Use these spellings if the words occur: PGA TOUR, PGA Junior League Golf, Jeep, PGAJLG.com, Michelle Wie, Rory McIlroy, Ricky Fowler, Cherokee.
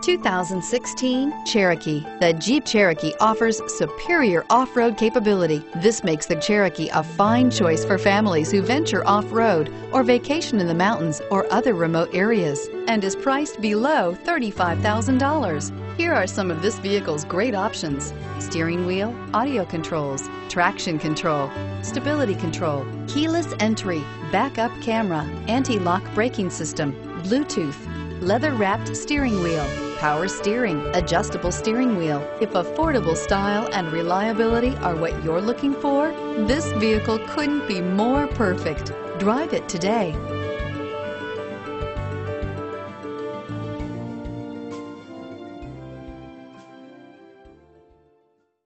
2016 Cherokee. The Jeep Cherokee offers superior off-road capability. This makes the Cherokee a fine choice for families who venture off-road or vacation in the mountains or other remote areas, and is priced below $35,000. Here are some of this vehicle's great options: steering wheel audio controls, traction control, stability control, keyless entry, backup camera, anti-lock braking system, Bluetooth, leather-wrapped steering wheel, power steering, adjustable steering wheel. If affordable style and reliability are what you're looking for, this vehicle couldn't be more perfect. Drive it today.